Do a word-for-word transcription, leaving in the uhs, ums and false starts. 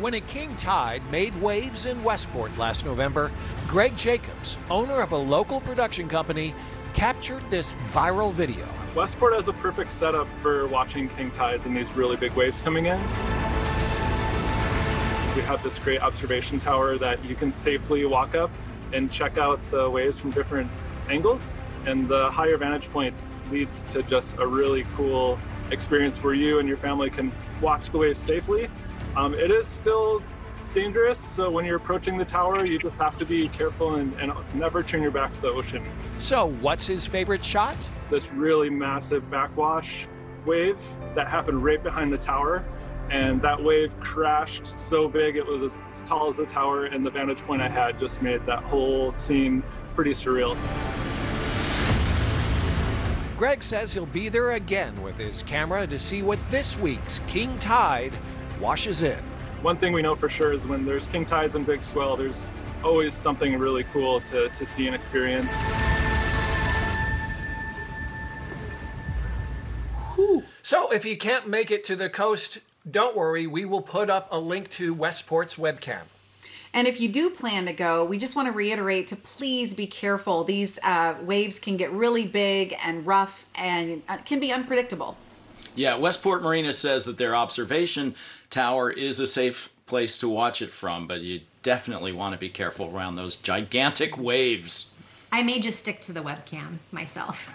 When a king tide made waves in Westport last November, Greg Jacobs, owner of a local production company, captured this viral video. Westport has a perfect setup for watching king tides and these really big waves coming in. We have this great observation tower that you can safely walk up and check out the waves from different angles. And the higher vantage point leads to just a really cool experience where you and your family can watch the waves safely. Um, it is still dangerous, so when you're approaching the tower, you just have to be careful and, and never turn your back to the ocean. So what's his favorite shot? It's this really massive backwash wave that happened right behind the tower, and that wave crashed so big it was as, as tall as the tower, and the vantage point I had just made that whole scene pretty surreal. Greg says he'll be there again with his camera to see what this week's king tide washes in. One thing we know for sure is when there's king tides and big swell, there's always something really cool to, to see and experience. Whew. So if you can't make it to the coast, don't worry, we will put up a link to Westport's webcam. And if you do plan to go, we just want to reiterate to please be careful. These uh, waves can get really big and rough and can be unpredictable. Yeah, Westport Marina says that their observation tower is a safe place to watch it from, but you definitely want to be careful around those gigantic waves. I may just stick to the webcam myself.